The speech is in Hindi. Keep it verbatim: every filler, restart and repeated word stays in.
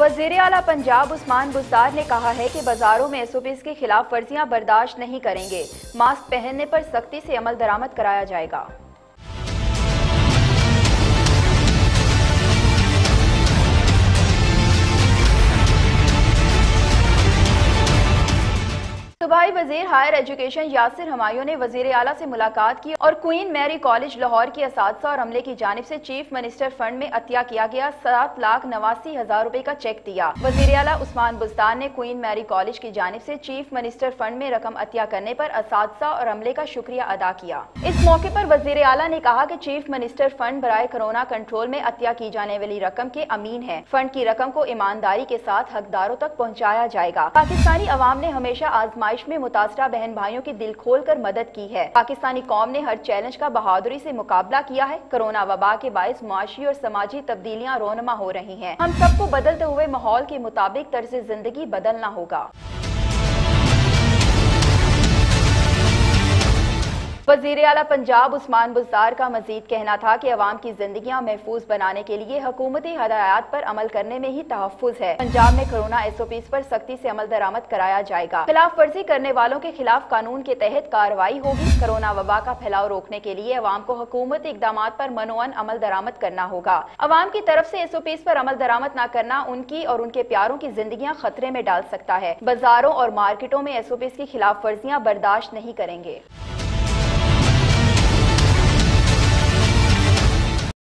वज़ीर आला पंजाब उस्मान बुज़दार ने कहा है कि बाज़ारों में एस ओ पीज़ की खिलाफ वर्जियां बर्दाश्त नहीं करेंगे, मास्क पहनने पर सख्ती से अमल दरामद कराया जाएगा। सूबाई वज़ीर हायर एजुकेशन यासिर हमायों ने वज़ीर आला से मुलाकात की और क्वीन मेरी कॉलेज लाहौर के असातिज़ा और अमले की जानिब से चीफ मिनिस्टर फंड में अतिया किया गया सात लाख नवासी हजार रुपए का चेक दिया। वज़ीर आला उस्मान बुज़दार ने क्वीन मेरी कॉलेज की जानिब से चीफ मिनिस्टर फंड में रकम अतिया करने पर असातिज़ा और अमले का शुक्रिया अदा किया। इस मौके पर वज़ीर आला ने कहा कि चीफ मिनिस्टर फंड बराए कोरोना कंट्रोल में अतिया की जाने वाली रकम के अमीन है। फंड की रकम को ईमानदारी के साथ हकदारों तक पहुँचाया जाएगा। पाकिस्तानी अवाम ने हमेशा आजमाइश में मुतासरा बहन भाइयों की दिल खोल कर मदद की है। पाकिस्तानी कौम ने हर चैलेंज का बहादुरी से मुकाबला किया है। कोरोना वबा के बायस माशी और समाजी तब्दीलियां रोनमा हो रही हैं। हम सबको बदलते हुए माहौल के मुताबिक तर्ज जिंदगी बदलना होगा। वज़ीर आला पंजाब उस्मान बुज़दार का मज़ीद कहना था कि अवाम की ज़िंदगियाँ महफूज बनाने के लिए हुकूमती हदायत पर अमल करने में ही तहफ़्फ़ुज़ है। पंजाब में कोरोना एस ओ पीज़ पर सख्ती से अमल दरामद कराया जाएगा। खिलाफ वर्जी करने वालों के खिलाफ कानून के तहत कार्रवाई होगी। कोरोना वबा का फैलाव रोकने के लिए अवाम को हुकूमती इक़दामात पर मनोअन अमल दरामद करना होगा। अवाम की तरफ से एस ओ पीज़ पर अमल दरामद न करना उनकी और उनके प्यारों की जिंदगियाँ खतरे में डाल सकता है। बाज़ारों और मार्केटों में एस ओ पीज़ की खिलाफ वर्जियाँ बर्दाश्त नहीं करेंगे।